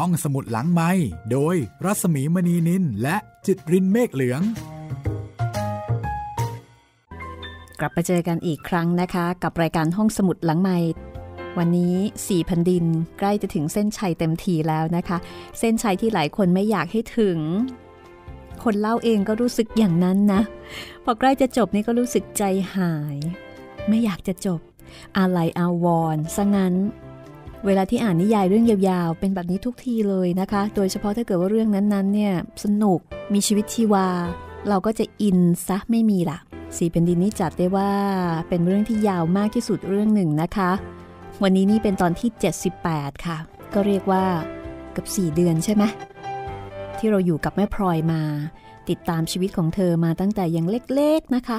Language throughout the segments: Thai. ห้องสมุดหลังไมค์โดยรัศมีมณีนินและจิตรินเมฆเหลืองกลับมาเจอกันอีกครั้งนะคะกับรายการห้องสมุดหลังไมค์วันนี้สี่แผ่นดินใกล้จะถึงเส้นชัยเต็มทีแล้วนะคะเส้นชัยที่หลายคนไม่อยากให้ถึงคนเล่าเองก็รู้สึกอย่างนั้นนะพอใกล้จะจบนี่ก็รู้สึกใจหายไม่อยากจะจบอาลัยอาวรณ์ซะงั้นเวลาที่อ่านนิยายเรื่องยาวๆเป็นแบบนี้ทุกทีเลยนะคะโดยเฉพาะถ้าเกิดว่าเรื่องนั้นๆเนี่ยสนุกมีชีวิตชีวาเราก็จะอินซะไม่มีล่ะสี่แผ่นดินนี่จัดได้ว่าเป็นเรื่องที่ยาวมากที่สุดเรื่องหนึ่งนะคะวันนี้นี่เป็นตอนที่78ค่ะก็เรียกว่าเกือบ4เดือนใช่ไหมที่เราอยู่กับแม่พลอยมาติดตามชีวิตของเธอมาตั้งแต่ยังเล็กๆนะคะ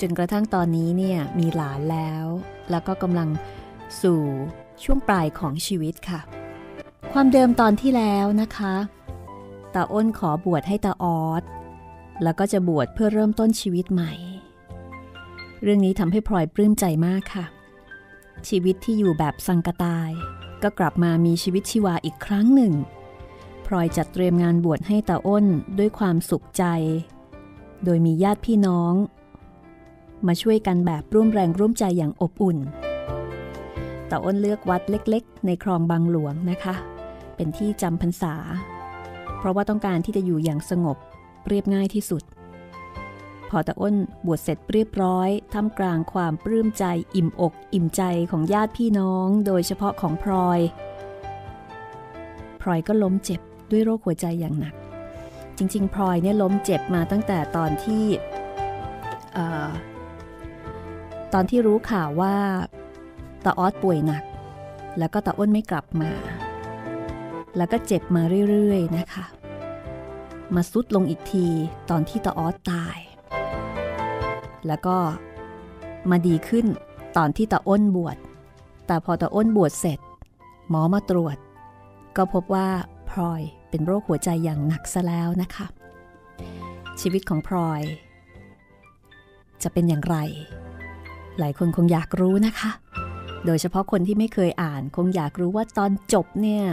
จนกระทั่งตอนนี้เนี่ยมีหลานแล้วแล้วก็กำลังสู่ช่วงปลายของชีวิตค่ะความเดิมตอนที่แล้วนะคะตาอ้นขอบวชให้ตาออดแล้วก็จะบวชเพื่อเริ่มต้นชีวิตใหม่เรื่องนี้ทำให้พลอยปลื้มใจมากค่ะชีวิตที่อยู่แบบสังกตายก็กลับมามีชีวิตชีวาอีกครั้งหนึ่งพลอยจัดเตรียมงานบวชให้ตาอ้นด้วยความสุขใจโดยมีญาติพี่น้องมาช่วยกันแบบร่วมแรงร่วมใจอย่างอบอุ่นตาอ้นเลือกวัดเล็กๆในคลองบางหลวงนะคะเป็นที่จำพรรษาเพราะว่าต้องการที่จะอยู่อย่างสงบเรียบง่ายที่สุดพอตาอ้นบวชเสร็จเรียบร้อยท่ามกลางความปลื้มใจอิ่มอกอิ่มใจของญาติพี่น้องโดยเฉพาะของพลอยก็ล้มเจ็บด้วยโรคหัวใจอย่างหนักจริงๆพลอยเนี่ยล้มเจ็บมาตั้งแต่ตอนที่รู้ข่าวว่าตาออดป่วยหนักแล้วก็ตาอ้นไม่กลับมาแล้วก็เจ็บมาเรื่อยๆนะคะมาซุดลงอีกทีตอนที่ตาออดตายแล้วก็มาดีขึ้นตอนที่ตาอ้นบวชแต่พอตาอ้นบวชเสร็จหมอมาตรวจก็พบว่าพลอยเป็นโรคหัวใจอย่างหนักซะแล้วนะคะชีวิตของพลอยจะเป็นอย่างไรหลายคนคงอยากรู้นะคะโดยเฉพาะคนที่ไม่เคยอ่านคงอยากรู้ว่าตอนจบเนี่ย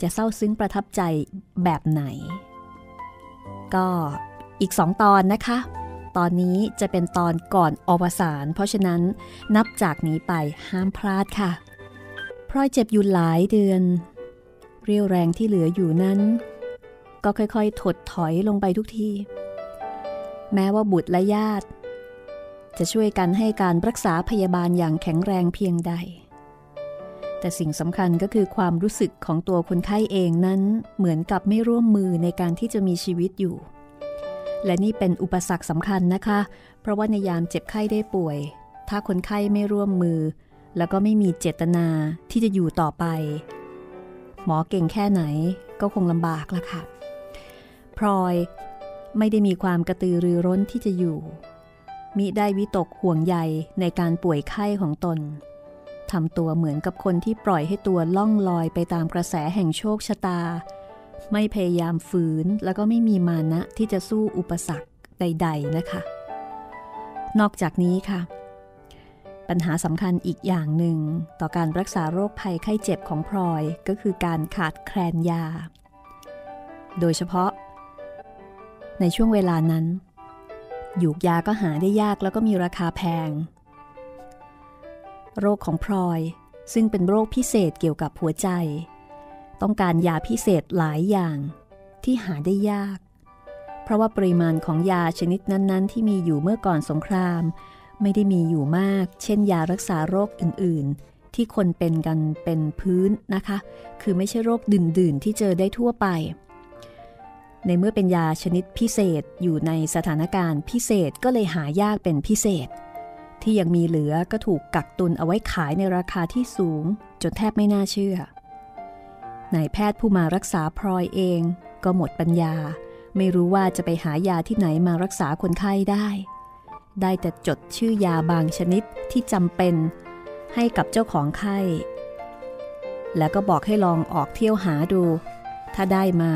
จะเศร้าซึ้งประทับใจแบบไหนก็อีก2ตอนนะคะตอนนี้จะเป็นตอนก่อนอวสานเพราะฉะนั้นนับจากนี้ไปห้ามพลาดค่ะพลอยเจ็บอยู่หลายเดือนเรี่ยวแรงที่เหลืออยู่นั้นก็ค่อยๆถดถอยลงไปทุกทีแม้ว่าบุตรและญาติจะช่วยกันให้การรักษาพยาบาลอย่างแข็งแรงเพียงใดแต่สิ่งสำคัญก็คือความรู้สึกของตัวคนไข้เองนั้นเหมือนกับไม่ร่วมมือในการที่จะมีชีวิตอยู่และนี่เป็นอุปสรรคสำคัญนะคะเพราะว่าในยามเจ็บไข้ได้ป่วยถ้าคนไข้ไม่ร่วมมือแล้วก็ไม่มีเจตนาที่จะอยู่ต่อไปหมอเก่งแค่ไหนก็คงลำบากละค่ะพลอยไม่ได้มีความกระตือรือร้นที่จะอยู่มิได้วิตกห่วงใยในการป่วยไข้ของตนทำตัวเหมือนกับคนที่ปล่อยให้ตัวล่องลอยไปตามกระแสแห่งโชคชะตาไม่พยายามฝืนแล้วก็ไม่มีมานะที่จะสู้อุปสรรคใดๆนะคะนอกจากนี้ค่ะปัญหาสำคัญอีกอย่างหนึ่งต่อการรักษาโรคภัยไข้เจ็บของพลอยก็คือการขาดแคลนยาโดยเฉพาะในช่วงเวลานั้นหยูกยาก็หาได้ยากแล้วก็มีราคาแพงโรคของพลอยซึ่งเป็นโรคพิเศษเกี่ยวกับหัวใจต้องการยาพิเศษหลายอย่างที่หาได้ยากเพราะว่าปริมาณของยาชนิดนั้นๆที่มีอยู่เมื่อก่อนสงครามไม่ได้มีอยู่มากเช่นยารักษาโรคอื่นๆที่คนเป็นกันเป็นพื้นนะคะคือไม่ใช่โรคดื่นๆที่เจอได้ทั่วไปในเมื่อเป็นยาชนิดพิเศษอยู่ในสถานการณ์พิเศษก็เลยหายากเป็นพิเศษที่ยังมีเหลือก็ถูกกักตุนเอาไว้ขายในราคาที่สูงจนแทบไม่น่าเชื่อนายแพทย์ผู้มารักษาพลอยเองก็หมดปัญญาไม่รู้ว่าจะไปหายาที่ไหนมารักษาคนไข้ได้แต่จดชื่อยาบางชนิดที่จำเป็นให้กับเจ้าของไข้แล้วก็บอกให้ลองออกเที่ยวหาดูถ้าได้มา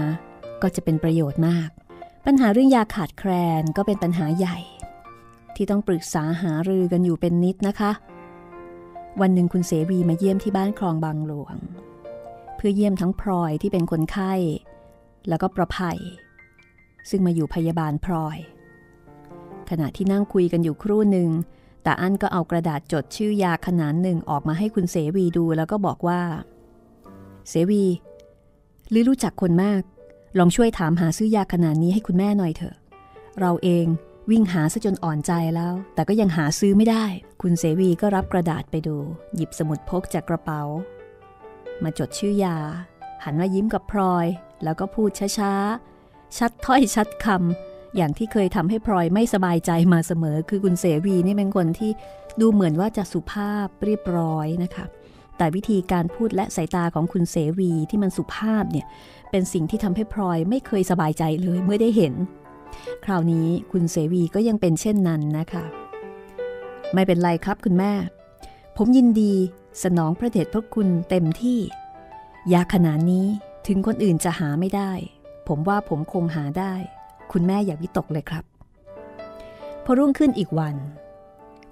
ก็จะเป็นประโยชน์มากปัญหาเรื่องยาขาดแคลนก็เป็นปัญหาใหญ่ที่ต้องปรึกษาหารือกันอยู่เป็นนิดนะคะวันหนึ่งคุณเสวีมาเยี่ยมที่บ้านคลองบางหลวง พื่อเยี่ยมทั้งพลอยที่เป็นคนไข้แล้วก็ประไพซึ่งมาอยู่พยาบาลพลอยขณะที่นั่งคุยกันอยู่ครู่หนึ่งตาอั้นก็เอากระดาษจดชื่อยาขนานหนึ่งออกมาให้คุณเสวีดูแล้วก็บอกว่าเสวีลิรู้จักคนมากลองช่วยถามหาซื้อยาขนานนี้ให้คุณแม่หน่อยเถอะเราเองวิ่งหาซะจนอ่อนใจแล้วแต่ก็ยังหาซื้อไม่ได้คุณเสวีก็รับกระดาษไปดูหยิบสมุดพกจากกระเป๋ามาจดชื่อยาหันมายิ้มกับพลอยแล้วก็พูดช้าๆชัดถ้อยชัดคำอย่างที่เคยทำให้พลอยไม่สบายใจมาเสมอคือคุณเสวีนี่เป็นคนที่ดูเหมือนว่าจะสุภาพเรียบร้อยนะคะแต่วิธีการพูดและสายตาของคุณเสวีที่มันสุภาพเนี่ยเป็นสิ่งที่ทำให้พลอยไม่เคยสบายใจเลยเมื่อได้เห็นคราวนี้คุณเสวีก็ยังเป็นเช่นนั้นนะคะไม่เป็นไรครับคุณแม่ผมยินดีสนองพระเดชพระคุณเต็มที่ยาขนาดนี้ถึงคนอื่นจะหาไม่ได้ผมว่าผมคงหาได้คุณแม่อย่าวิตกเลยครับพอรุ่งขึ้นอีกวัน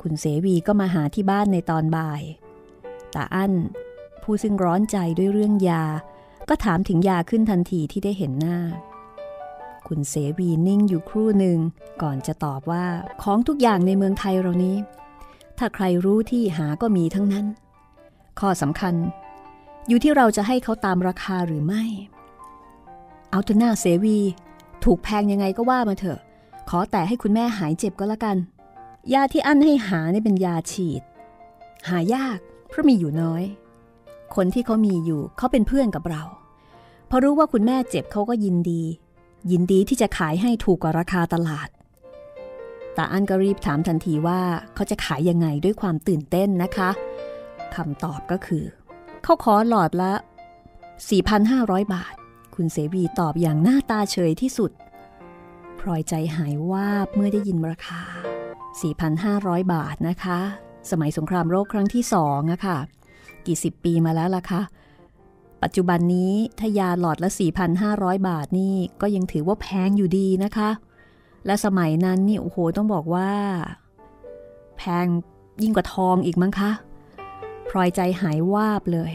คุณเสวีก็มาหาที่บ้านในตอนบ่ายตาอั้นผู้ซึ่งร้อนใจด้วยเรื่องยาก็ถามถึงยาขึ้นทันทีที่ได้เห็นหน้าคุณเสวีนิ่งอยู่ครู่หนึ่งก่อนจะตอบว่าของทุกอย่างในเมืองไทยเรานี้ถ้าใครรู้ที่หาก็มีทั้งนั้นข้อสำคัญอยู่ที่เราจะให้เขาตามราคาหรือไม่เอาเถอะหน้าเสวีถูกแพงยังไงก็ว่ามาเถอะขอแต่ให้คุณแม่หายเจ็บก็แล้วกันยาที่อั้นให้หาเนี่ยเป็นยาฉีดหายากเพราะมีอยู่น้อยคนที่เขามีอยู่เขาเป็นเพื่อนกับเราพอรู้ว่าคุณแม่เจ็บเขาก็ยินดีที่จะขายให้ถูกกว่าราคาตลาดแต่อั้นก็รีบถามทันทีว่าเขาจะขายยังไงด้วยความตื่นเต้นนะคะคำตอบก็คือเขาขอหลอดละ 4,500 บาทคุณเสวีตอบอย่างหน้าตาเฉยที่สุดพลอยใจหายวาบเมื่อได้ยินราคา 4,500 บาทนะคะสมัยสงครามโลกครั้งที่2อะค่ะกี่สิบปีมาแล้วล่ะค่ะปัจจุบันนี้ถ้ายาหลอดละ 4,500 บาทนี่ก็ยังถือว่าแพงอยู่ดีนะคะและสมัยนั้นนี่โอ้โหต้องบอกว่าแพงยิ่งกว่าทองอีกมั้งคะพลอยใจหายวาบเลย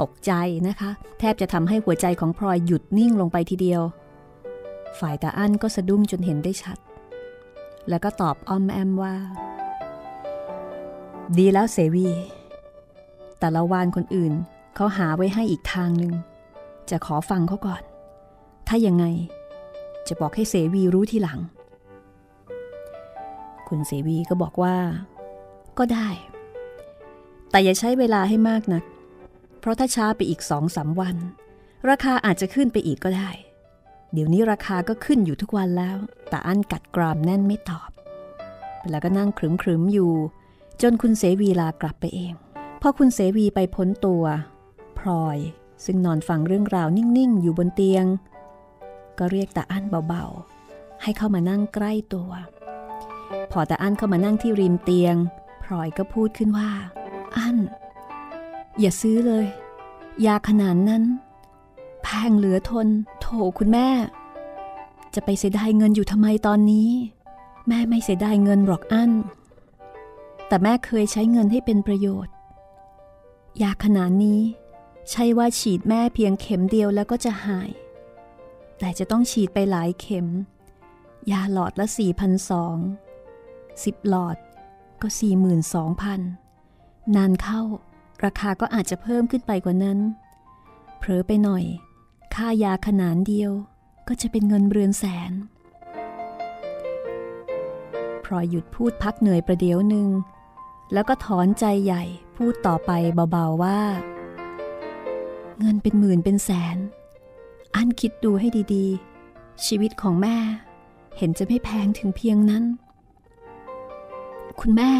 ตกใจนะคะแทบจะทำให้หัวใจของพลอยหยุดนิ่งลงไปทีเดียวฝ่ายตาอั้นก็สะดุ้งจนเห็นได้ชัดแล้วก็ตอบอ้อมแอมว่าดีแล้วเสวีแต่ละวานคนอื่นเขาหาไว้ให้อีกทางหนึ่งจะขอฟังเขาก่อนถ้ายังไงจะบอกให้เสวีรู้ทีหลังคุณเสวีก็บอกว่าก็ได้แต่อย่าใช้เวลาให้มากนักเพราะถ้าช้าไปอีก 2-3 วันราคาอาจจะขึ้นไปอีกก็ได้เดี๋ยวนี้ราคาก็ขึ้นอยู่ทุกวันแล้วตาอั้นกัดกรามแน่นไม่ตอบแล้วก็นั่งครึมๆอยู่จนคุณเสวีลากลับไปเองพอคุณเสวีไปพ้นตัวพลอยซึ่งนอนฟังเรื่องราวนิ่งๆอยู่บนเตียงก็เรียกตาอั้นเบาๆให้เข้ามานั่งใกล้ตัวพอตาอั้นเข้ามานั่งที่ริมเตียงพลอยก็พูดขึ้นว่าอั้นอย่าซื้อเลยยาขนาดนั้นแพงเหลือทนโถคุณแม่จะไปเสียดายเงินอยู่ทำไมตอนนี้แม่ไม่เสียดายเงินหรอกอั้นแต่แม่เคยใช้เงินให้เป็นประโยชน์ยาขนาดนี้ใช่ว่าฉีดแม่เพียงเข็มเดียวแล้วก็จะหายแต่จะต้องฉีดไปหลายเข็มยาหลอดละ 4,200 10 หลอดก็ 42,000 นานเข้าราคาก็อาจจะเพิ่มขึ้นไปกว่านั้นเผลอไปหน่อยค่ายาขนาดเดียวก็จะเป็นเงินเรือนแสนพลอยหยุดพูดพักเหนื่อยประเดี๋ยวหนึ่งแล้วก็ถอนใจใหญ่พูดต่อไปเบาๆว่าเงินเป็นหมื่นเป็นแสนอั้นคิดดูให้ดีๆชีวิตของแม่เห็นจะไม่แพงถึงเพียงนั้นคุณแม่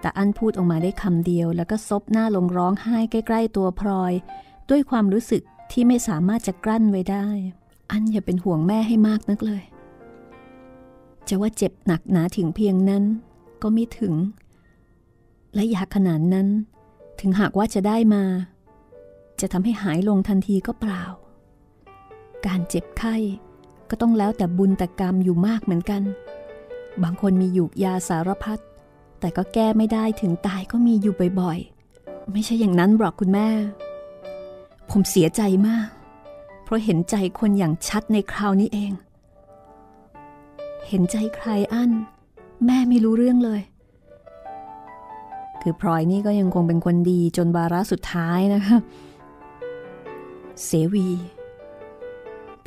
แต่อั้นพูดออกมาได้คำเดียวแล้วก็ซบหน้าลงร้องไห้ใกล้ๆตัวพลอยด้วยความรู้สึกที่ไม่สามารถจะกลั้นไว้ได้อั้นอย่าเป็นห่วงแม่ให้มากนักเลยจะว่าเจ็บหนักหนาถึงเพียงนั้นก็ไม่ถึงและยาขนาดนั้นถึงหากว่าจะได้มาจะทำให้หายลงทันทีก็เปล่าการเจ็บไข้ก็ต้องแล้วแต่บุญแต่กรรมอยู่มากเหมือนกันบางคนมีหยูกยาสารพัดแต่ก็แก้ไม่ได้ถึงตายก็มีอยู่บ่อยๆไม่ใช่อย่างนั้นหรอกคุณแม่ ผมเสียใจมากเพราะเห็นใจคนอย่างชัดในคราวนี้เองเห็นใจใครอั้นแม่ไม่รู้เรื่องเลยคือพลอยนี่ก็ยังคงเป็นคนดีจนวาระสุดท้ายนะคะเสวี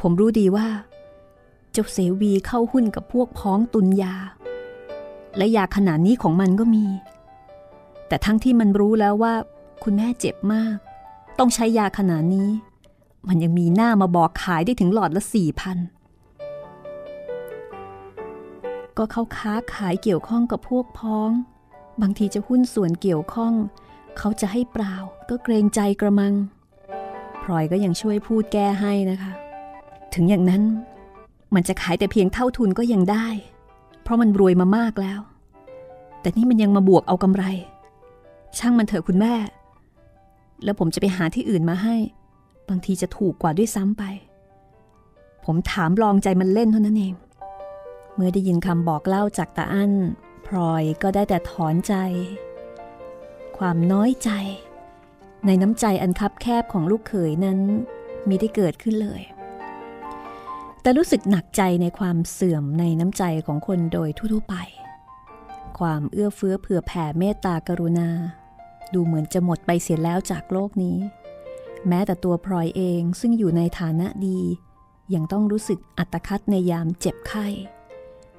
ผมรู้ดีว่าเจ้าเสวีเข้าหุ้นกับพวกพ้องตุนยาและยาขนาดนี้ของมันก็มีแต่ทั้งที่มันรู้แล้วว่าคุณแม่เจ็บมากต้องใช้ยาขนาดนี้มันยังมีหน้ามาบอกขายได้ถึงหลอดละ 4,000 ก็เขาค้าขายเกี่ยวข้องกับพวกพ้องบางทีจะหุ้นส่วนเกี่ยวข้องเขาจะให้เปล่าก็เกรงใจกระมังพลอยก็ยังช่วยพูดแก้ให้นะคะถึงอย่างนั้นมันจะขายแต่เพียงเท่าทุนก็ยังได้เพราะมันรวยมามากแล้วแต่นี่มันยังมาบวกเอากำไรช่างมันเถอะคุณแม่แล้วผมจะไปหาที่อื่นมาให้บางทีจะถูกกว่าด้วยซ้ำไปผมถามลองใจมันเล่นเท่านั้นเองเมื่อได้ยินคำบอกเล่าจากตาอั้นพลอยก็ได้แต่ถอนใจความน้อยใจในน้ำใจอันคับแคบของลูกเขยนั้นมิได้เกิดขึ้นเลยแต่รู้สึกหนักใจในความเสื่อมในน้ำใจของคนโดยทั่วไปความเอื้อเฟื้อเผื่อแผ่เมตตากรุณาดูเหมือนจะหมดไปเสียแล้วจากโลกนี้แม้แต่ตัวพลอยเองซึ่งอยู่ในฐานะดียังต้องรู้สึกอัตคัดในยามเจ็บไข้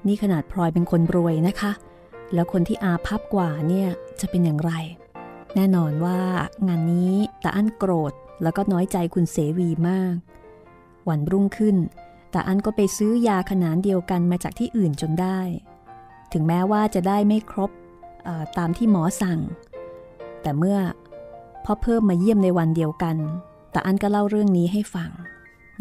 นี่ขนาดพลอยเป็นคนรวยนะคะแล้วคนที่อาภัพกว่าเนี่ยจะเป็นอย่างไรแน่นอนว่างานนี้ตาอั้นโกรธแล้วก็น้อยใจคุณเสวีมากวันรุ่งขึ้นตาอั้นก็ไปซื้อยาขนาดเดียวกันมาจากที่อื่นจนได้ถึงแม้ว่าจะได้ไม่ครบตามที่หมอสั่งแต่เมื่อพ่อเพิ่มมาเยี่ยมในวันเดียวกันตาอั้นก็เล่าเรื่องนี้ให้ฟัง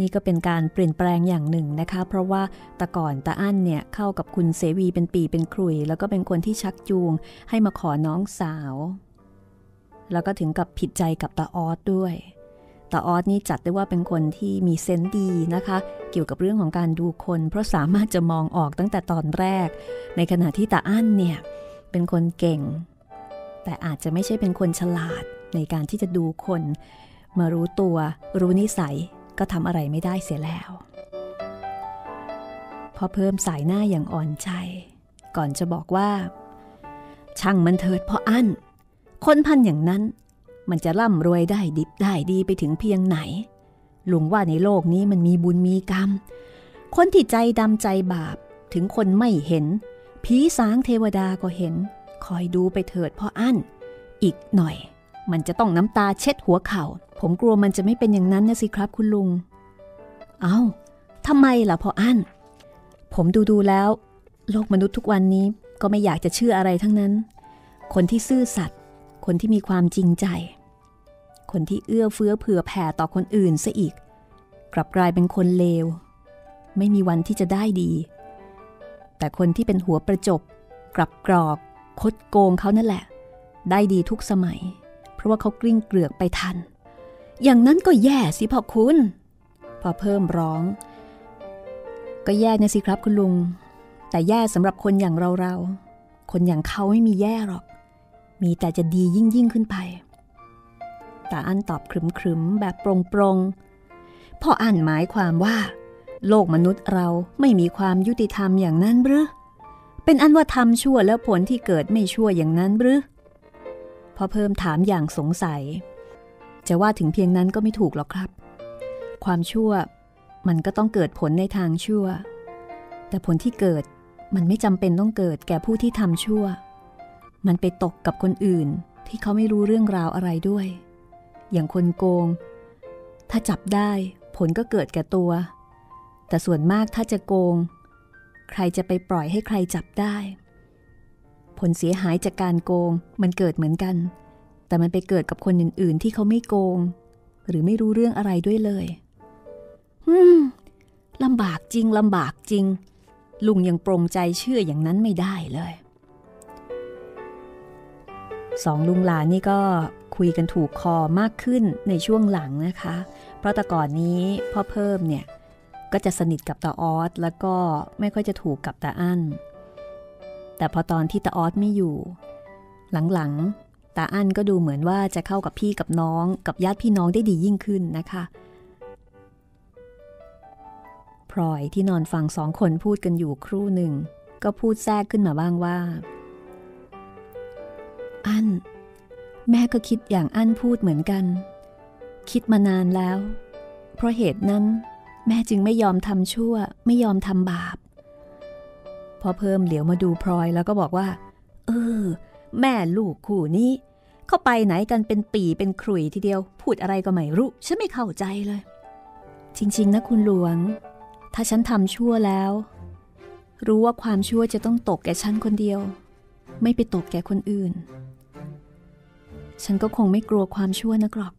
นี่ก็เป็นการเปลี่ยนแปลงอย่างหนึ่งนะคะเพราะว่าแต่ก่อนตาอั้นเนี่ยเข้ากับคุณเสวีเป็นปีเป็นครุยแล้วก็เป็นคนที่ชักจูงให้มาขอน้องสาวแล้วก็ถึงกับผิดใจกับตาออดด้วยตาออดนี่จัดได้ว่าเป็นคนที่มีเซนส์ดีนะคะเกี่ยวกับเรื่องของการดูคนเพราะสามารถจะมองออกตั้งแต่ตอนแรกในขณะที่ตาอั้นเนี่ยเป็นคนเก่งแต่อาจจะไม่ใช่เป็นคนฉลาดในการที่จะดูคนมารู้ตัวรู้นิสัยก็ทำอะไรไม่ได้เสียแล้วพอเพิ่มสายหน้าอย่างอ่อนใจก่อนจะบอกว่าช่างมันเถิดพ่ออั้นคนพันอย่างนั้นมันจะร่ำรวยได้ดิบได้ดีไปถึงเพียงไหนลุงว่าในโลกนี้มันมีบุญมีกรรมคนที่ใจดำใจบาปถึงคนไม่เห็นผีสางเทวดาก็เห็นคอยดูไปเถิดพ่ออั้นอีกหน่อยมันจะต้องน้ำตาเช็ดหัวเข่าผมกลัวมันจะไม่เป็นอย่างนั้นนะสิครับคุณลุงเอ้าทำไมล่ะพ่ออั้นผมดูแล้วโลกมนุษย์ทุกวันนี้ก็ไม่อยากจะเชื่ออะไรทั้งนั้นคนที่ซื่อสัตย์คนที่มีความจริงใจคนที่เอื้อเฟื้อเผื่อแผ่ต่อคนอื่นซะอีกกลับกลายเป็นคนเลวไม่มีวันที่จะได้ดีแต่คนที่เป็นหัวประจบกลับกรอกคดโกงเขานั่นแหละได้ดีทุกสมัยเพราะว่าเขากลิ้งเกลือกไปทันอย่างนั้นก็แย่สิพ่อคุณพอเพิ่มร้องก็แย่นะสิครับคุณลุงแต่แย่สำหรับคนอย่างเราๆคนอย่างเขาไม่มีแย่หรอกมีแต่จะดียิ่งขึ้นไปตาอั้นตอบครึมๆแบบปรงๆพ่ออั้นหมายความว่าโลกมนุษย์เราไม่มีความยุติธรรมอย่างนั้นหรือเป็นอันว่าทำชั่วแล้วผลที่เกิดไม่ชั่วอย่างนั้นหรือพอเพิ่มถามอย่างสงสัยจะว่าถึงเพียงนั้นก็ไม่ถูกหรอกครับความชั่วมันก็ต้องเกิดผลในทางชั่วแต่ผลที่เกิดมันไม่จำเป็นต้องเกิดแก่ผู้ที่ทำชั่วมันไปตกกับคนอื่นที่เขาไม่รู้เรื่องราวอะไรด้วยอย่างคนโกงถ้าจับได้ผลก็เกิดแก่ตัวแต่ส่วนมากถ้าจะโกงใครจะไปปล่อยให้ใครจับได้ผลเสียหายจากการโกงมันเกิดเหมือนกันแต่มันไปเกิดกับคนอื่นๆที่เขาไม่โกงหรือไม่รู้เรื่องอะไรด้วยเลยลำบากจริงลุงยังปรงใจเชื่ออย่างนั้นไม่ได้เลยสองลุงหลานนี่ก็คุยกันถูกคอมากขึ้นในช่วงหลังนะคะเพราะแต่ก่อนนี้พ่อเพิ่มเนี่ยก็จะสนิทกับตาออสแล้วก็ไม่ค่อยจะถูกกับตาอั้นแต่พอตอนที่ตาออสไม่อยู่หลังๆ ตาอั้นก็ดูเหมือนว่าจะเข้ากับพี่กับน้องกับญาติพี่น้องได้ดียิ่งขึ้นนะคะพลอยที่นอนฟังสองคนพูดกันอยู่ครู่หนึ่งก็พูดแทรกขึ้นมาบ้างว่าอั้นแม่ก็คิดอย่างอั้นพูดเหมือนกันคิดมานานแล้วเพราะเหตุนั้นแม่จึงไม่ยอมทำชั่วไม่ยอมทำบาปพอเพิ่มเหลียวมาดูพลอยแล้วก็บอกว่าแม่ลูกคู่นี้เข้าไปไหนกันเป็นปีเป็นขลุ่ยทีเดียวพูดอะไรก็ไม่รู้ฉันไม่เข้าใจเลยจริงๆนะคุณหลวงถ้าฉันทำชั่วแล้วรู้ว่าความชั่วจะต้องตกแก่ฉันคนเดียวไม่ไปตกแก่คนอื่นฉันก็คงไม่กลัวความชั่วนักหรอก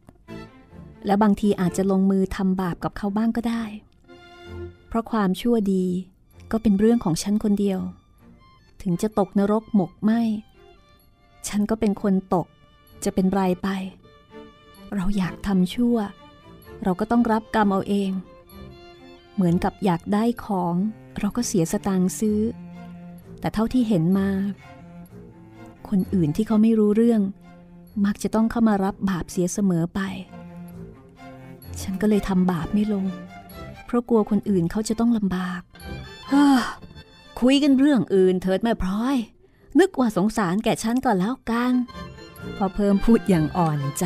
และบางทีอาจจะลงมือทำบาปกับเขาบ้างก็ได้เพราะความชั่วดีก็เป็นเรื่องของฉันคนเดียวถึงจะตกนรกหมกไหมฉันก็เป็นคนตกจะเป็นไรไปเราอยากทำชั่วเราก็ต้องรับกรรมเอาเองเหมือนกับอยากได้ของเราก็เสียสตางค์ซื้อแต่เท่าที่เห็นมาคนอื่นที่เขาไม่รู้เรื่องมักจะต้องเข้ามารับบาปเสียเสมอไปฉันก็เลยทำบาปไม่ลงเพราะกลัวคนอื่นเขาจะต้องลำบากคุยกันเรื่องอื่นเถิดแม่พลอยนึกว่าสงสารแก่ฉันก็แล้วกันพอเพิ่มพูดอย่างอ่อนใจ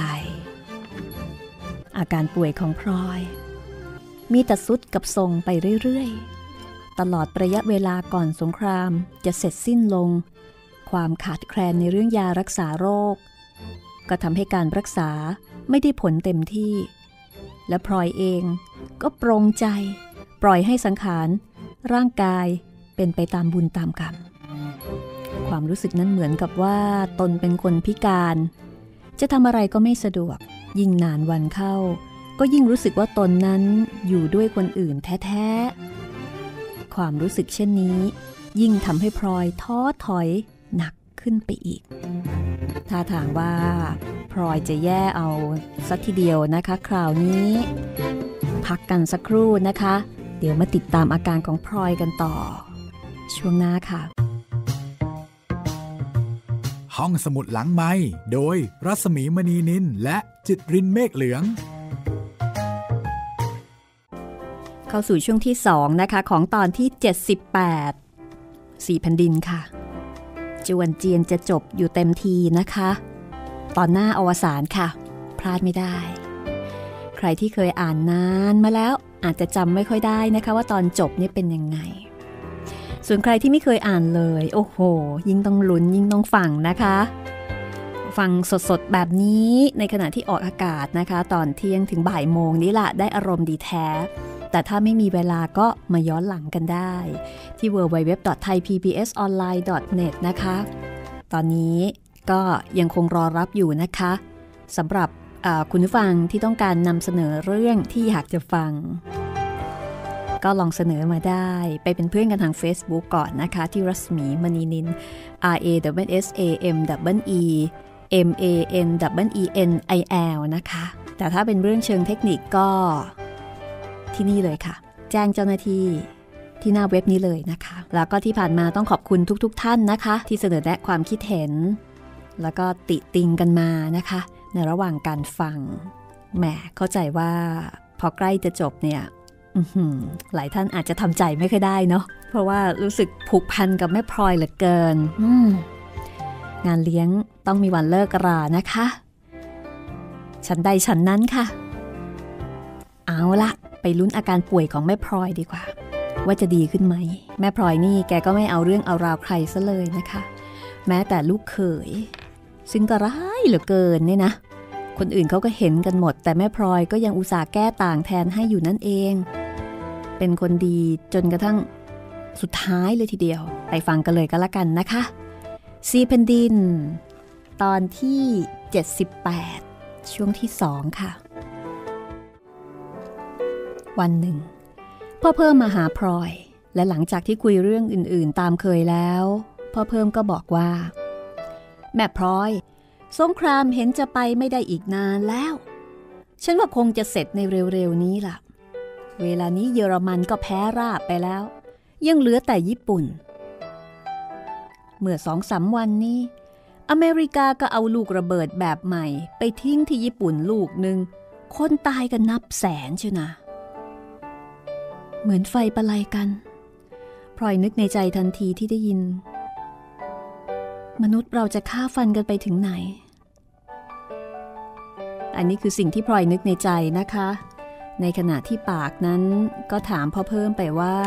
อาการป่วยของพลอยมีแต่ทรุดกับทรงไปเรื่อยๆตลอดระยะเวลาก่อนสงครามจะเสร็จสิ้นลงความขาดแคลนในเรื่องยารักษาโรคก็ทำให้การรักษาไม่ได้ผลเต็มที่และพลอยเองก็ปรงใจปล่อยให้สังขารร่างกายเป็นไปตามบุญตามกรรมความรู้สึกนั้นเหมือนกับว่าตนเป็นคนพิการจะทำอะไรก็ไม่สะดวกยิ่งนานวันเข้าก็ยิ่งรู้สึกว่าตนนั้นอยู่ด้วยคนอื่นแท้ๆความรู้สึกเช่นนี้ยิ่งทำให้พลอยท้อถอยหนักขึ้นไปอีกท่าทางว่าพลอยจะแย่เอาสักทีเดียวนะคะคราวนี้พักกันสักครู่นะคะเดี๋ยวมาติดตามอาการของพลอยกันต่อช่วงหน้าค่ะห้องสมุดหลังไมค์โดยรัศมีมณีนินและจิตรินเมฆเหลืองเข้าสู่ช่วงที่2นะคะของตอนที่78สี่แผ่นดินค่ะจวนเจียนจะจบอยู่เต็มทีนะคะตอนหน้าอวสานค่ะพลาดไม่ได้ใครที่เคยอ่านนานมาแล้วอาจจะจำไม่ค่อยได้นะคะว่าตอนจบนี่เป็นยังไงส่วนใครที่ไม่เคยอ่านเลยโอ้โหยิ่งต้องลุ้นยิ่งต้องฟังนะคะฟังสดๆแบบนี้ในขณะที่ออกอากาศนะคะตอนเที่ยงถึงบ่ายโมงนี้ล่ะได้อารมณ์ดีแท้แต่ถ้าไม่มีเวลาก็มาย้อนหลังกันได้ที่ www.thaipbsonline.net นะคะตอนนี้ก็ยังคงรอรับอยู่นะคะสำหรับคุณผู้ฟังที่ต้องการนำเสนอเรื่องที่อยากจะฟังก็ลองเสนอมาได้ไปเป็นเพื่อนกันทาง Facebook ก่อนนะคะที่รัศมีมณีนิน RASSAMEMANENIL นะคะแต่ถ้าเป็นเรื่องเชิงเทคนิคก็ที่นี่เลยค่ะแจ้งเจ้าหน้าที่ที่หน้าเว็บนี้เลยนะคะแล้วก็ที่ผ่านมาต้องขอบคุณทุกๆท่านนะคะที่เสนอแนะความคิดเห็นแล้วก็ติติงกันมานะคะในระหว่างการฟังแหมเข้าใจว่าพอใกล้จะจบเนี่ยหลายท่านอาจจะทำใจไม่ค่อยได้เนาะเพราะว่ารู้สึกผูกพันกับแม่พลอยเหลือเกินงานเลี้ยงต้องมีวันเลิกรานะคะฉันใดฉันนั้นค่ะเอาละไปลุ้นอาการป่วยของแม่พลอยดีกว่าว่าจะดีขึ้นไหมแม่พลอยนี่แกก็ไม่เอาเรื่องเอาราวใครซะเลยนะคะแม้แต่ลูกเขยซึ่งก็ร้ายเหลือเกินเนี่ยนะคนอื่นเขาก็เห็นกันหมดแต่แม่พลอยก็ยังอุตส่าห์แก้ต่างแทนให้อยู่นั่นเองเป็นคนดีจนกระทั่งสุดท้ายเลยทีเดียวไปฟังกันเลยก็แล้วกันนะคะสี่แผ่นดินตอนที่78ช่วงที่2ค่ะวันหนึ่งพ่อเพิ่มมาหาพลอยและหลังจากที่คุยเรื่องอื่นๆตามเคยแล้วพ่อเพิ่มก็บอกว่าแม่พลอยสงครามเห็นจะไปไม่ได้อีกนานแล้วฉันว่าคงจะเสร็จในเร็วๆนี้ล่ะเวลานี้เยอรมันก็แพ้ราบไปแล้วยังเหลือแต่ญี่ปุ่นเมื่อ 2-3 วันนี้ อเมริกาก็เอาลูกระเบิดแบบใหม่ไปทิ้งที่ญี่ปุ่นลูกหนึ่งคนตายกันนับแสนเชียวนะเหมือนไฟประไลกันพลอยนึกในใจทันทีที่ได้ยินมนุษย์เราจะฆ่าฟันกันไปถึงไหนอันนี้คือสิ่งที่พลอยนึกในใจนะคะในขณะที่ปากนั้นก็ถามพ่อเพิ่มไปว่า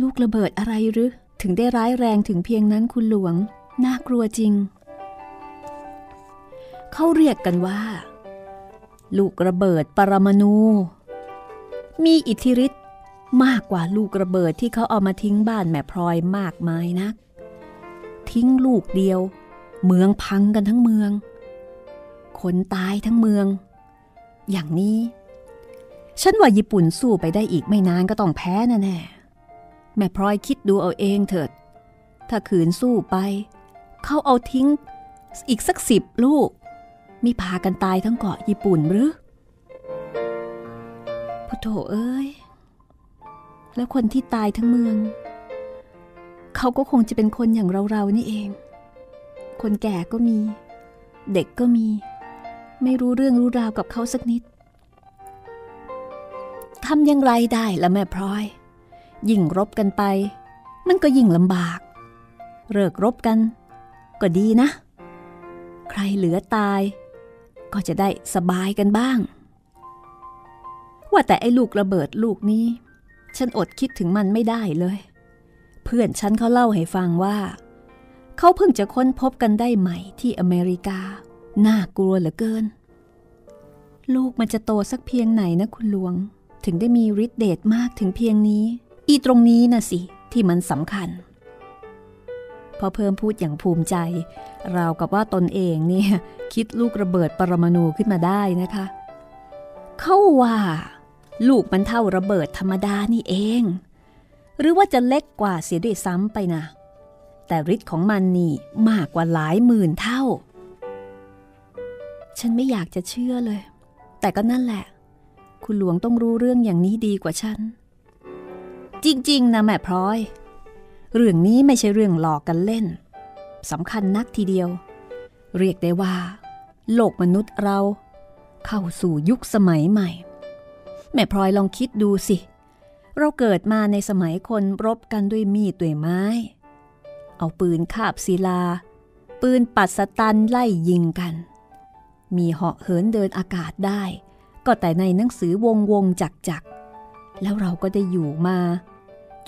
ลูกระเบิดอะไรหรือถึงได้ร้ายแรงถึงเพียงนั้นคุณหลวงน่ากลัวจริงเขาเรียกกันว่าลูกระเบิดปรมาณูมีอิทธิฤทธิ์มากกว่าลูกระเบิดที่เขาเอามาทิ้งบ้านแม่พลอยมากมายนักทิ้งลูกเดียวเมืองพังกันทั้งเมืองคนตายทั้งเมืองอย่างนี้ฉันว่าญี่ปุ่นสู้ไปได้อีกไม่นานก็ต้องแพ้แน่ๆแม่พลอยคิดดูเอาเองเถิดถ้าขืนสู้ไปเขาเอาทิ้งอีกสัก10 ลูกมีพากันตายทั้งเกาะญี่ปุ่นหรือพุทโธเอ้ยแล้วคนที่ตายทั้งเมืองเขาก็คงจะเป็นคนอย่างเราๆนี่เองคนแก่ก็มีเด็กก็มีไม่รู้เรื่องรู้ราวกับเขาสักนิดทำอย่างไรได้ล่ะแม่พลอยยิ่งรบกันไปมันก็ยิ่งลำบากเลิกรบกันก็ดีนะใครเหลือตายก็จะได้สบายกันบ้างว่าแต่ไอ้ลูกระเบิดลูกนี้ฉันอดคิดถึงมันไม่ได้เลยเพื่อนฉันเขาเล่าให้ฟังว่าเขาเพิ่งจะค้นพบกันได้ใหม่ที่อเมริกาน่ากลัวเหลือเกินลูกมันจะโตสักเพียงไหนนะคุณหลวงถึงได้มีฤทธิ์เดชมากถึงเพียงนี้อีตรงนี้นะสิที่มันสำคัญพอเพิ่มพูดอย่างภูมิใจราวกับว่าตนเองเนี่ยคิดลูกระเบิดปรมาณูขึ้นมาได้นะคะเขาว่าลูกมันเท่าระเบิดธรรมดานี่เองหรือว่าจะเล็กกว่าเสียด้วยซ้ำไปนะแต่ฤทธิ์ของมันนี่มากกว่าหลายหมื่นเท่าฉันไม่อยากจะเชื่อเลยแต่ก็นั่นแหละคุณหลวงต้องรู้เรื่องอย่างนี้ดีกว่าฉันจริงๆนะแม่พลอยเรื่องนี้ไม่ใช่เรื่องหลอกกันเล่นสำคัญนักทีเดียวเรียกได้ว่าโลกมนุษย์เราเข้าสู่ยุคสมัยใหม่แม่พลอยลองคิดดูสิเราเกิดมาในสมัยคนรบกันด้วยมีดด้วยไม้เอาปืนคาบศิลาปืนปัดสตันไล่ยิงกันมีเหาะเหินเดินอากาศได้ก็แต่ในหนังสือวงจักแล้วเราก็ได้อยู่มา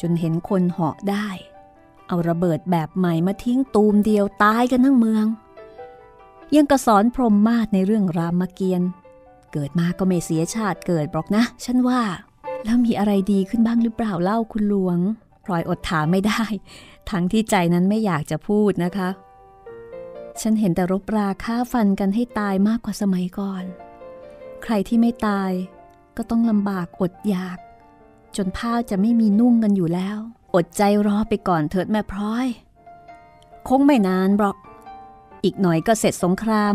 จนเห็นคนเหาะได้เอาระเบิดแบบใหม่มาทิ้งตูมเดียวตายกันทั้งเมืองยังกระสอนพรหมมาศในเรื่องรามเกียรติ์เกิดมาก็ไม่เสียชาติเกิดหรอกนะฉันว่าแล้วมีอะไรดีขึ้นบ้างหรือเปล่าเล่าคุณหลวงพลอยอดถามไม่ได้ทั้งที่ใจนั้นไม่อยากจะพูดนะคะฉันเห็นแต่รบราฆ่าฟันกันให้ตายมากกว่าสมัยก่อนใครที่ไม่ตายก็ต้องลำบากอดอยากจนผ้าจะไม่มีนุ่งกันอยู่แล้วอดใจรอไปก่อนเถิดแม่พลอยคงไม่นานหรอกอีกหน่อยก็เสร็จสงคราม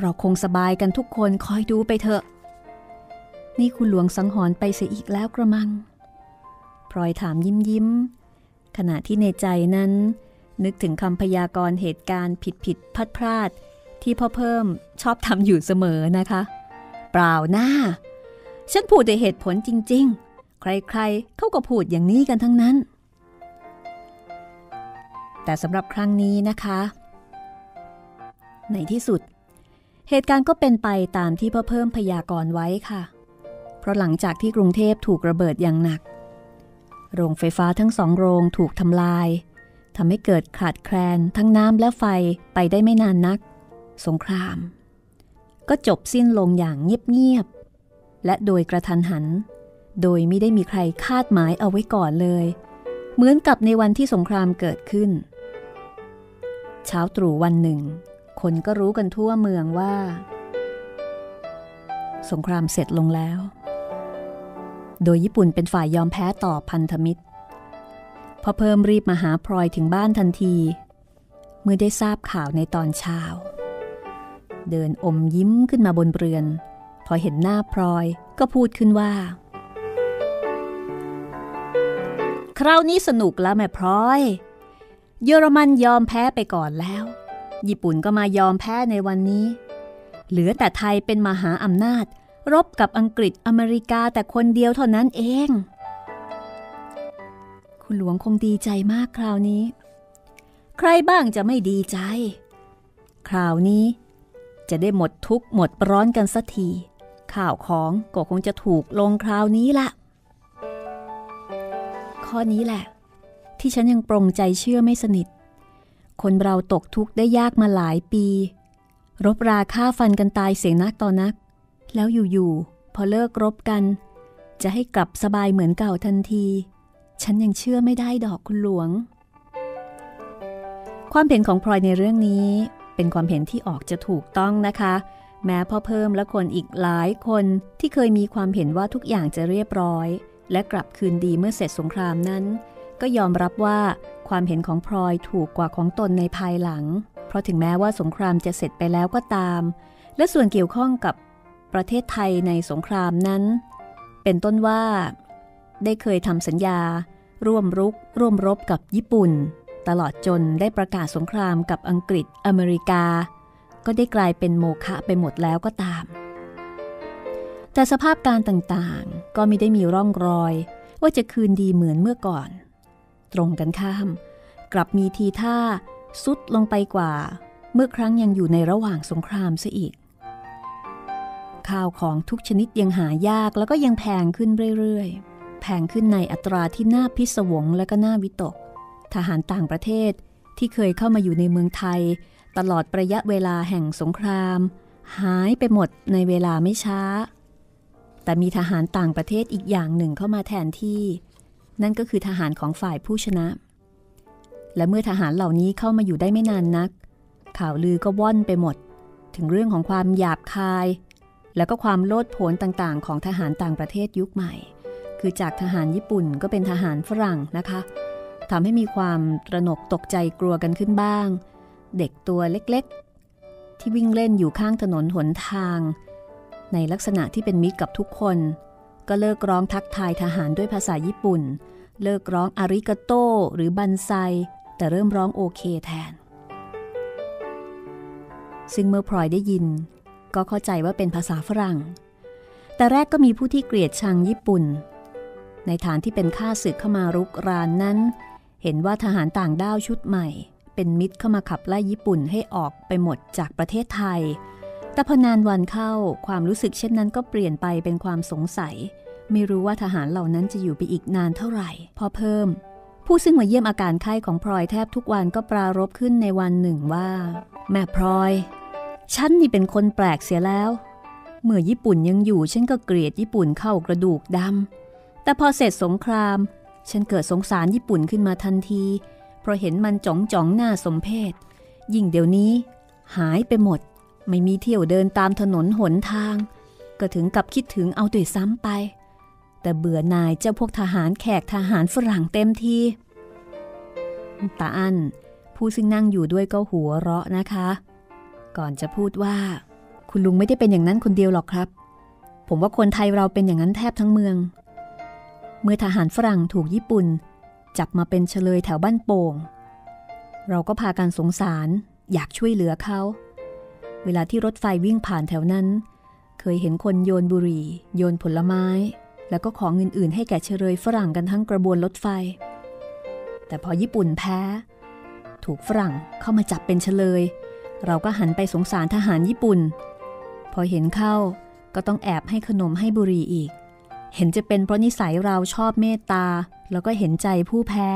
เราคงสบายกันทุกคนคอยดูไปเถอะนี่คุณหลวงสังหรณ์ไปเสียอีกแล้วกระมังพลอยถามยิ้มขณะที่ในใจนั้นนึกถึงคำพยากรณ์เหตุการณ์ผิดพลาดที่พ่อเพิ่มชอบทำอยู่เสมอนะคะเปล่าหน้าฉันพูดด้วยเหตุผลจริงๆใครๆเขาก็พูดอย่างนี้กันทั้งนั้นแต่สำหรับครั้งนี้นะคะในที่สุดเหตุการณ์ก็เป็นไปตามที่พ่อเพิ่มพยากรณ์ไว้ค่ะเพราะหลังจากที่กรุงเทพถูกระเบิดอย่างหนักโรงไฟฟ้าทั้ง2 โรงถูกทำลายทำให้เกิดขาดแคลนทั้งน้ำและไฟไปได้ไม่นานนักสงครามก็จบสิ้นลงอย่างเงียบๆและโดยกระทันหันโดยไม่ได้มีใครคาดหมายเอาไว้ก่อนเลยเหมือนกับในวันที่สงครามเกิดขึ้นเช้าตรู่วันหนึ่งคนก็รู้กันทั่วเมืองว่าสงครามเสร็จลงแล้วโดยญี่ปุ่นเป็นฝ่ายยอมแพ้ต่อพันธมิตรพอเพิ่มรีบมาหาพลอยถึงบ้านทันทีเมื่อได้ทราบข่าวในตอนเช้าเดินอมยิ้มขึ้นมาบนเรือนพอเห็นหน้าพลอยก็พูดขึ้นว่าคราวนี้สนุกแล้วแม่พลอยเยอรมันยอมแพ้ไปก่อนแล้ว ญี่ปุ่นก็มายอมแพ้ในวันนี้เหลือแต่ไทยเป็นมหาอำนาจรบกับอังกฤษอเมริกาแต่คนเดียวเท่านั้นเองคุณหลวงคงดีใจมากคราวนี้ใครบ้างจะไม่ดีใจคราวนี้จะได้หมดทุกข์หมดร้อนกันสักทีข่าวของก็คงจะถูกลงคราวนี้ละข้อนี้แหละที่ฉันยังปรงใจเชื่อไม่สนิทคนเราตกทุกข์ได้ยากมาหลายปีรบราฆ่าฟันกันตายเสียงนักต่อนักแล้วอยู่ๆพอเลิกรบกันจะให้กลับสบายเหมือนเก่าทันทีฉันยังเชื่อไม่ได้ดอกคุณหลวงความเห็นของพลอยในเรื่องนี้เป็นความเห็นที่ออกจะถูกต้องนะคะแม้พ่อเพิ่มและคนอีกหลายคนที่เคยมีความเห็นว่าทุกอย่างจะเรียบร้อยและกลับคืนดีเมื่อเสร็จสงครามนั้นก็ยอมรับว่าความเห็นของพลอยถูกกว่าของตนในภายหลังเพราะถึงแม้ว่าสงครามจะเสร็จไปแล้วก็ตามและส่วนเกี่ยวข้องกับประเทศไทยในสงครามนั้นเป็นต้นว่าได้เคยทำสัญญาร่วมรุกร่วมรบกับญี่ปุ่นตลอดจนได้ประกาศสงครามกับอังกฤษอเมริกาก็ได้กลายเป็นโมฆะไปหมดแล้วก็ตามแต่สภาพการต่างๆก็ไม่ได้มีร่องรอยว่าจะคืนดีเหมือนเมื่อก่อนตรงกันข้ามกลับมีทีท่าสุดลงไปกว่าเมื่อครั้งยังอยู่ในระหว่างสงครามซะอีกข้าวของทุกชนิดยังหายากแล้วก็ยังแพงขึ้นเรื่อยๆแพงขึ้นในอัตราที่น่าพิศวงและก็น่าวิตกทหารต่างประเทศที่เคยเข้ามาอยู่ในเมืองไทยตลอดระยะเวลาแห่งสงครามหายไปหมดในเวลาไม่ช้าแต่มีทหารต่างประเทศอีกอย่างหนึ่งเข้ามาแทนที่นั่นก็คือทหารของฝ่ายผู้ชนะและเมื่อทหารเหล่านี้เข้ามาอยู่ได้ไม่นานนักข่าวลือก็ว่อนไปหมดถึงเรื่องของความหยาบคายและก็ความโลดโผนต่างๆของทหารต่างประเทศยุคใหม่คือจากทหารญี่ปุ่นก็เป็นทหารฝรั่งนะคะทำให้มีความตระหนกตกใจกลัวกันขึ้นบ้างเด็กตัวเล็กๆที่วิ่งเล่นอยู่ข้างถนนหนทางในลักษณะที่เป็นมิตรกับทุกคนก็เลิกร้องทักทายทหารด้วยภาษาญี่ปุ่นเลิกร้องอาริกาโต้หรือบันไซแต่เริ่มร้องโอเคแทนซึ่งเมื่อพลอยได้ยินก็เข้าใจว่าเป็นภาษาฝรั่งแต่แรกก็มีผู้ที่เกลียดชังญี่ปุ่นในฐานที่เป็นข้าศึกเข้ามารุกรานนั้นเห็นว่าทหารต่างด้าวชุดใหม่เป็นมิตรเข้ามาขับไล่ญี่ปุ่นให้ออกไปหมดจากประเทศไทยแต่พอนานวันเข้าความรู้สึกเช่นนั้นก็เปลี่ยนไปเป็นความสงสัยไม่รู้ว่าทหารเหล่านั้นจะอยู่ไปอีกนานเท่าไหร่พอเพิ่มผู้ซึ่งมาเยี่ยมอาการไข้ของพลอยแทบทุกวันก็ปรารภขึ้นในวันหนึ่งว่าแม่พลอยฉันนี่เป็นคนแปลกเสียแล้วเมื่อญี่ปุ่นยังอยู่ฉันก็เกลียดญี่ปุ่นเข้ากระดูกดำแต่พอเสร็จสงครามฉันเกิดสงสารญี่ปุ่นขึ้นมาทันทีเพราะเห็นมันจ๋องๆหน้าสมเพชยิ่งเดี๋ยวนี้หายไปหมดไม่มีเที่ยวเดินตามถนนหนทางก็ถึงกับคิดถึงเอาด้วยซ้ำไปแต่เบื่อนายเจ้าพวกทหารแขกทหารฝรั่งเต็มทีตาอั้นผู้ซึ่งนั่งอยู่ด้วยก็หัวเราะนะคะก่อนจะพูดว่าคุณลุงไม่ได้เป็นอย่างนั้นคนเดียวหรอกครับผมว่าคนไทยเราเป็นอย่างนั้นแทบทั้งเมืองเมื่อทหารฝรั่งถูกญี่ปุ่นจับมาเป็นเฉลยแถวบ้านโป่งเราก็พากันสงสารอยากช่วยเหลือเขาเวลาที่รถไฟวิ่งผ่านแถวนั้นเคยเห็นคนโยนบุหรี่โยนผลไม้แล้วก็ของอื่นๆให้แก่เฉลยฝรั่งกันทั้งกระบวนรถไฟแต่พอญี่ปุ่นแพ้ถูกฝรั่งเข้ามาจับเป็นเฉลยเราก็หันไปสงสารทหารญี่ปุ่นพอเห็นเข้าก็ต้องแอบให้ขนมให้บุหรี่อีกเห็นจะเป็นเพราะนิสัยเราชอบเมตตาแล้วก็เห็นใจผู้แพ้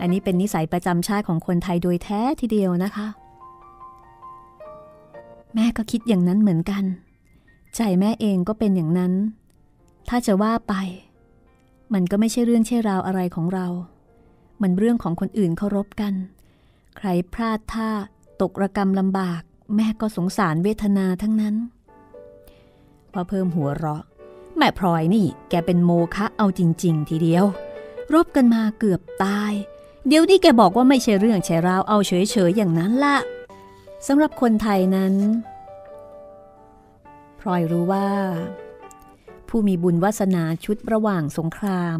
อันนี้เป็นนิสัยประจำชาติของคนไทยโดยแท้ทีเดียวนะคะแม่ก็คิดอย่างนั้นเหมือนกันใจแม่เองก็เป็นอย่างนั้นถ้าจะว่าไปมันก็ไม่ใช่เรื่องเช่ราวอะไรของเรามันเรื่องของคนอื่นเคารพกันใครพลาดท่าตกระกำลำบากแม่ก็สงสารเวทนาทั้งนั้นพอเพิ่มหัวเราะแม่พลอยนี่แกเป็นโมฆะเอาจริงๆทีเดียวรบกันมาเกือบตายเดี๋ยวนี้แกบอกว่าไม่ใช่เรื่องใช่ราวเอาเฉยๆอย่างนั้นละสำหรับคนไทยนั้นพลอยรู้ว่าผู้มีบุญวาสนาชุดระหว่างสงคราม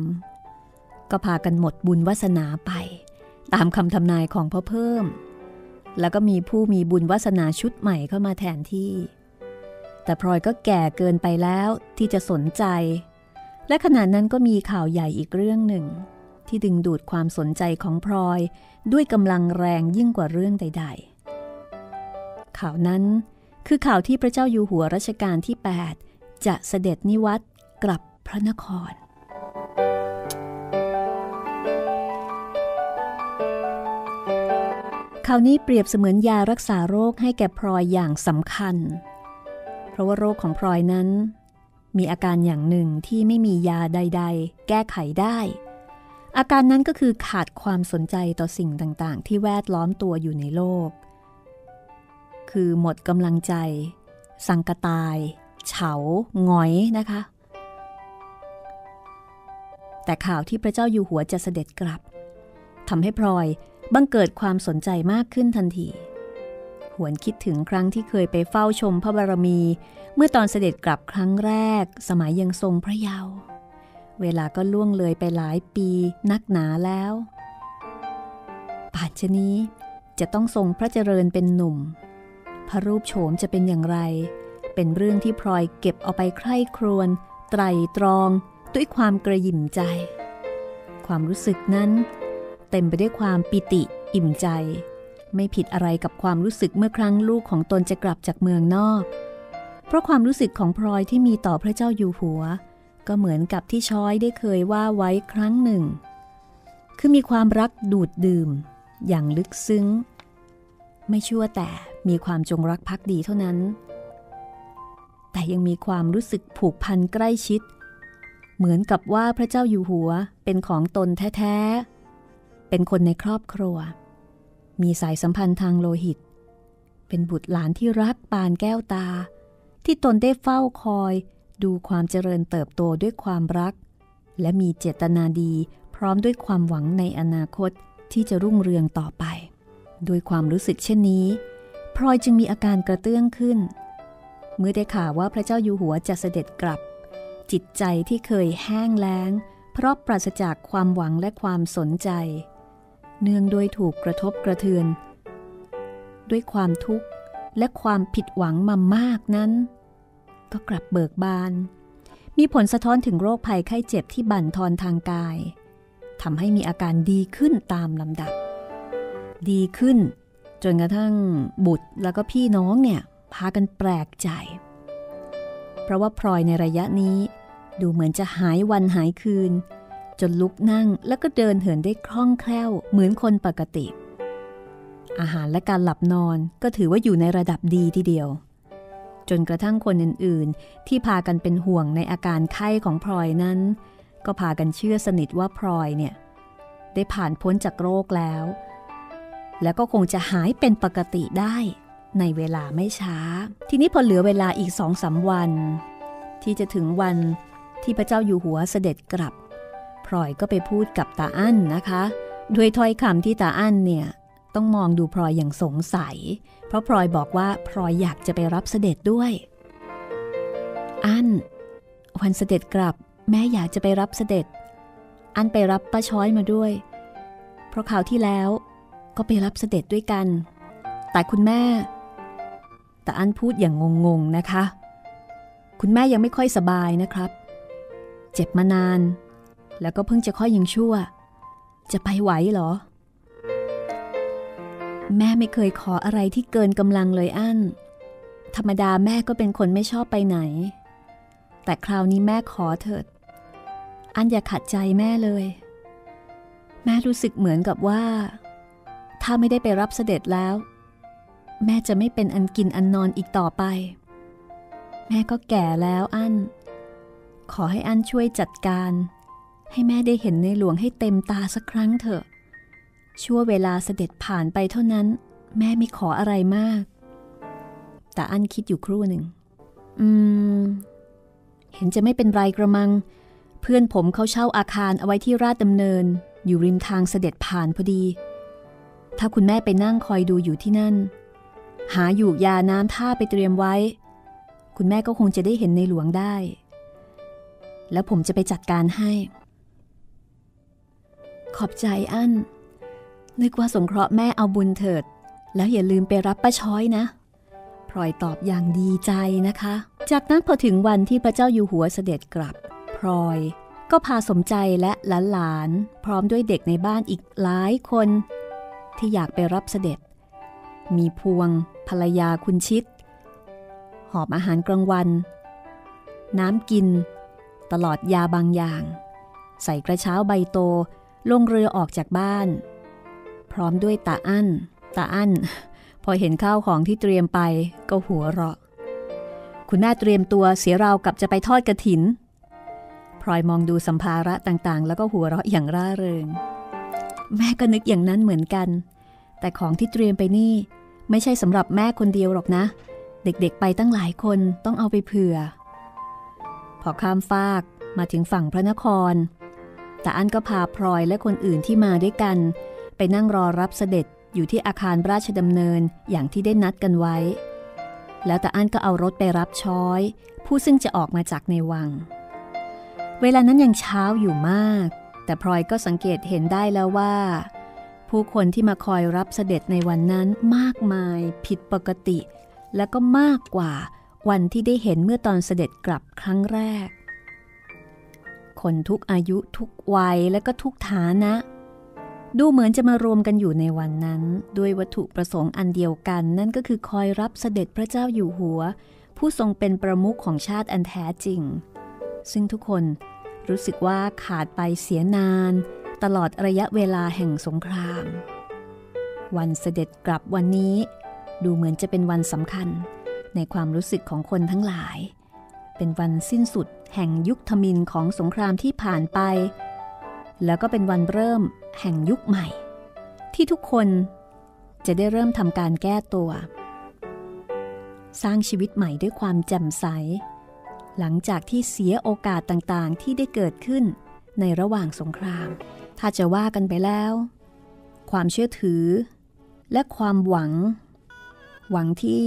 ก็พากันหมดบุญวาสนาไปตามคำทำนายของพ่อเพิ่ม แล้วก็มีผู้มีบุญวาสนาชุดใหม่เข้ามาแทนที่แต่พลอยก็แก่เกินไปแล้วที่จะสนใจและขณะนั้นก็มีข่าวใหญ่อีกเรื่องหนึ่งที่ดึงดูดความสนใจของพลอยด้วยกำลังแรงยิ่งกว่าเรื่องใดๆข่าวนั้นคือข่าวที่พระเจ้าอยู่หัวรัชกาลที่8จะเสด็จนิวัตกลับพระนครข่าวนี้เปรียบเสมือนยารักษาโรคให้แก่พลอยอย่างสำคัญเพราะว่าโรคของพลอยนั้นมีอาการอย่างหนึ่งที่ไม่มียาใดๆแก้ไขได้อาการนั้นก็คือขาดความสนใจต่อสิ่งต่างๆที่แวดล้อมตัวอยู่ในโลกคือหมดกำลังใจสังกตายเฉาหงอยนะคะแต่ข่าวที่พระเจ้าอยู่หัวจะเสด็จกลับทำให้พลอยบังเกิดความสนใจมากขึ้นทันทีหวนคิดถึงครั้งที่เคยไปเฝ้าชมพระบารมีเมื่อตอนเสด็จกลับครั้งแรกสมัยยังทรงพระเยาว์เวลาก็ล่วงเลยไปหลายปีนักหนาแล้วป่านชะนี้จะต้องทรงพระเจริญเป็นหนุ่มพระรูปโฉมจะเป็นอย่างไรเป็นเรื่องที่พลอยเก็บเอาไปใคร่ครวญไตร่ตรองด้วยความกระหยิ่มใจความรู้สึกนั้นเต็มไปด้วยความปิติอิ่มใจไม่ผิดอะไรกับความรู้สึกเมื่อครั้งลูกของตนจะกลับจากเมืองนอกเพราะความรู้สึกของพลอยที่มีต่อพระเจ้าอยู่หัวก็เหมือนกับที่ช้อยได้เคยว่าไว้ครั้งหนึ่งคือมีความรักดูดดื่มอย่างลึกซึ้งไม่ชั่วแต่มีความจงรักภักดีเท่านั้นแต่ยังมีความรู้สึกผูกพันใกล้ชิดเหมือนกับว่าพระเจ้าอยู่หัวเป็นของตนแท้ๆเป็นคนในครอบครัวมีสายสัมพันธ์ทางโลหิตเป็นบุตรหลานที่รักปานแก้วตาที่ตนได้เฝ้าคอยดูความเจริญเติบโตด้วยความรักและมีเจตนาดีพร้อมด้วยความหวังในอนาคตที่จะรุ่งเรืองต่อไปด้วยความรู้สึกเช่นนี้พลอยจึงมีอาการกระเตื้องขึ้นเมื่อได้ข่าวว่าพระเจ้าอยู่หัวจะเสด็จกลับจิตใจที่เคยแห้งแล้งเพราะปราศจากความหวังและความสนใจเนื่องด้วยถูกกระทบกระเทือนด้วยความทุกข์และความผิดหวังมามากนั้นก็กลับเบิกบานมีผลสะท้อนถึงโรคภัยไข้เจ็บที่บั่นทอนทางกายทำให้มีอาการดีขึ้นตามลำดับดีขึ้นจนกระทั่งบุตรแล้วก็พี่น้องเนี่ยพากันแปลกใจเพราะว่าพลอยในระยะนี้ดูเหมือนจะหายวันหายคืนจนลุกนั่งแล้วก็เดินเหินได้คล่องแคล่วเหมือนคนปกติอาหารและการหลับนอนก็ถือว่าอยู่ในระดับดีทีเดียวจนกระทั่งคนอื่นๆที่พากันเป็นห่วงในอาการไข้ของพลอยนั้นก็พากันเชื่อสนิทว่าพลอยเนี่ยได้ผ่านพ้นจากโรคแล้วแล้วก็คงจะหายเป็นปกติได้ในเวลาไม่ช้าทีนี้พอเหลือเวลาอีก 2-3 วันที่จะถึงวันที่พระเจ้าอยู่หัวเสด็จกลับพลอยก็ไปพูดกับตาอั้นนะคะด้วยถ้อยคำที่ตาอั้นเนี่ยต้องมองดูพลอยอย่างสงสัยเพราะพลอยบอกว่าพลอยอยากจะไปรับเสด็จด้วยอั้นวันเสด็จกลับแม่อยากจะไปรับเสด็จอั้นไปรับป้าช้อยมาด้วยเพราะคราวที่แล้วก็ไปรับเสด็จด้วยกันแต่คุณแม่ตาอั้นพูดอย่างงงๆนะคะคุณแม่ยังไม่ค่อยสบายนะครับเจ็บมานานแล้วก็เพิ่งจะค่อยยังชั่วจะไปไหวเหรอแม่ไม่เคยขออะไรที่เกินกำลังเลยอั้นธรรมดาแม่ก็เป็นคนไม่ชอบไปไหนแต่คราวนี้แม่ขอเถิดอั้นอย่าขัดใจแม่เลยแม่รู้สึกเหมือนกับว่าถ้าไม่ได้ไปรับเสด็จแล้วแม่จะไม่เป็นอันกินอันนอนอีกต่อไปแม่ก็แก่แล้วอั้นขอให้อั้นช่วยจัดการให้แม่ได้เห็นในหลวงให้เต็มตาสักครั้งเถอะชั่วเวลาเสด็จผ่านไปเท่านั้นแม่ไม่ขออะไรมากแต่อั้นคิดอยู่ครู่หนึ่งเห็นจะไม่เป็นไรกระมังเพื่อนผมเขาเช่าอาคารเอาไว้ที่ราชดำเนินอยู่ริมทางเสด็จผ่านพอดีถ้าคุณแม่ไปนั่งคอยดูอยู่ที่นั่นหาอยู่ยาน้ำท่าไปเตรียมไว้คุณแม่ก็คงจะได้เห็นในหลวงได้แล้วผมจะไปจัดการให้ขอบใจอั้นนึกว่าสงเคราะห์แม่เอาบุญเถิด แล้วอย่าลืมไปรับป้าช้อยนะพลอยตอบอย่างดีใจนะคะจากนั้นพอถึงวันที่พระเจ้าอยู่หัวเสด็จกลับพลอยก็พาสมใจและหลานๆพร้อมด้วยเด็กในบ้านอีกหลายคนที่อยากไปรับเสด็จมีพวงภรรยาคุณชิดหอบอาหารกลางวันน้ำกินตลอดยาบางอย่างใส่กระเช้าใบโตลงเรือออกจากบ้านพร้อมด้วยตาอั้นพอเห็นข้าวของที่เตรียมไปก็หัวเราะคุณแม่เตรียมตัวเสียราวกับจะไปทอดกฐินพลอยมองดูสัมภาระต่างๆแล้วก็หัวเราะอย่างร่าเริงแม่ก็นึกอย่างนั้นเหมือนกันแต่ของที่เตรียมไปนี่ไม่ใช่สำหรับแม่คนเดียวหรอกนะเด็กๆไปตั้งหลายคนต้องเอาไปเผื่อพอข้ามฟากมาถึงฝั่งพระนครตาอั้นก็พาพลอยและคนอื่นที่มาด้วยกันไปนั่งรอรับเสด็จอยู่ที่อาคารราชดำเนินอย่างที่ได้นัดกันไว้แล้วตาอั้นก็เอารถไปรับช้อยผู้ซึ่งจะออกมาจากในวังเวลานั้นยังเช้าอยู่มากแต่พลอยก็สังเกตเห็นได้แล้วว่าผู้คนที่มาคอยรับเสด็จในวันนั้นมากมายผิดปกติและก็มากกว่าวันที่ได้เห็นเมื่อตอนเสด็จกลับครั้งแรกคนทุกอายุทุกวัยและก็ทุกฐานะดูเหมือนจะมารวมกันอยู่ในวันนั้นด้วยวัตถุประสงค์อันเดียวกันนั่นก็คือคอยรับเสด็จพระเจ้าอยู่หัวผู้ทรงเป็นประมุขของชาติอันแท้จริงซึ่งทุกคนรู้สึกว่าขาดไปเสียนานตลอดระยะเวลาแห่งสงครามวันเสด็จกลับวันนี้ดูเหมือนจะเป็นวันสำคัญในความรู้สึกของคนทั้งหลายเป็นวันสิ้นสุดแห่งยุคทมิฬของสงครามที่ผ่านไปแล้วก็เป็นวันเริ่มแห่งยุคใหม่ที่ทุกคนจะได้เริ่มทำการแก้ตัวสร้างชีวิตใหม่ด้วยความแจ่มใสหลังจากที่เสียโอกาสต่างๆที่ได้เกิดขึ้นในระหว่างสงครามถ้าจะว่ากันไปแล้วความเชื่อถือและความหวังที่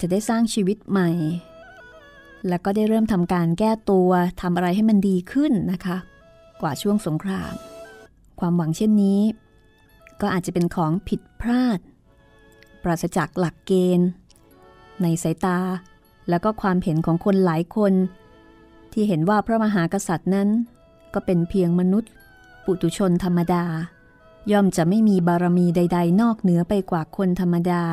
จะได้สร้างชีวิตใหม่แล้วก็ได้เริ่มทำการแก้ตัวทำอะไรให้มันดีขึ้นนะคะกว่าช่วงสงครามความหวังเช่นนี้ก็อาจจะเป็นของผิดพลาดปราศจากหลักเกณฑ์ในสายตาแล้วก็ความเห็นของคนหลายคนที่เห็นว่าพระมหากษัตริย์นั้นก็เป็นเพียงมนุษย์ปุถุชนธรรมดาย่อมจะไม่มีบารมีใดๆนอกเหนือไปกว่าคนธรรมดา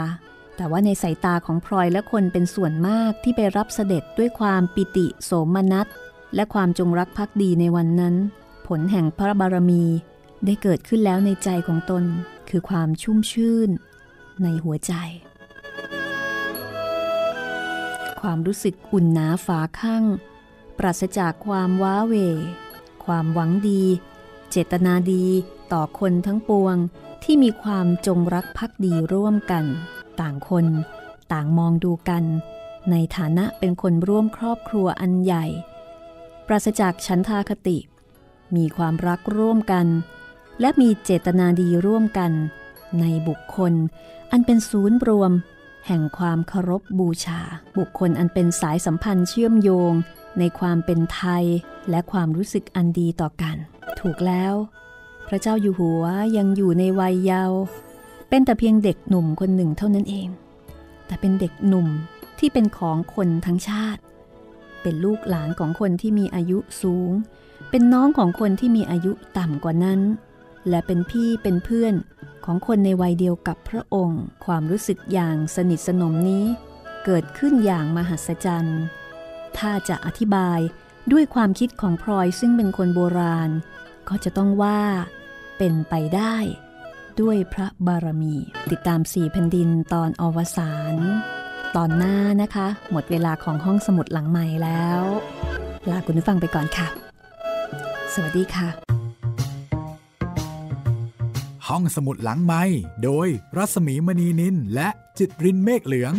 แต่ว่าในสายตาของพลอยและคนเป็นส่วนมากที่ไปรับเสด็จด้วยความปิติโสมนัสและความจงรักภักดีในวันนั้นผลแห่งพระบารมีได้เกิดขึ้นแล้วในใจของตนคือความชุ่มชื่นในหัวใจความรู้สึกอุ่นหนาฝาข้างปราศจากความว้าเหวความหวังดีเจตนาดีต่อคนทั้งปวงที่มีความจงรักภักดีร่วมกันต่างคนต่างมองดูกันในฐานะเป็นคนร่วมครอบครัวอันใหญ่ปราศจากฉันทาคติมีความรักร่วมกันและมีเจตนาดีร่วมกันในบุคคลอันเป็นศูนย์รวมแห่งความเคารพบูชาบุคคลอันเป็นสายสัมพันธ์เชื่อมโยงในความเป็นไทยและความรู้สึกอันดีต่อกันถูกแล้วพระเจ้าอยู่หัวยังอยู่ในวัยเยาว์เป็นแต่เพียงเด็กหนุ่มคนหนึ่งเท่านั้นเองแต่เป็นเด็กหนุ่มที่เป็นของคนทั้งชาติเป็นลูกหลานของคนที่มีอายุสูงเป็นน้องของคนที่มีอายุต่ำกว่านั้นและเป็นพี่เป็นเพื่อนของคนในวัยเดียวกับพระองค์ความรู้สึกอย่างสนิทสนมนี้เกิดขึ้นอย่างมหัศจรรย์ถ้าจะอธิบายด้วยความคิดของพลอยซึ่งเป็นคนโบราณก็จะต้องว่าเป็นไปได้ด้วยพระบารมีติดตาม4แผ่นดินตอนอวสานตอนหน้านะคะหมดเวลาของห้องสมุดหลังใหม่แล้วลาคุณผู้ฟังไปก่อนค่ะสวัสดีค่ะห้องสมุดหลังไมค์โดยรัศมีมณีนินและจิตรินเมฆเหลือง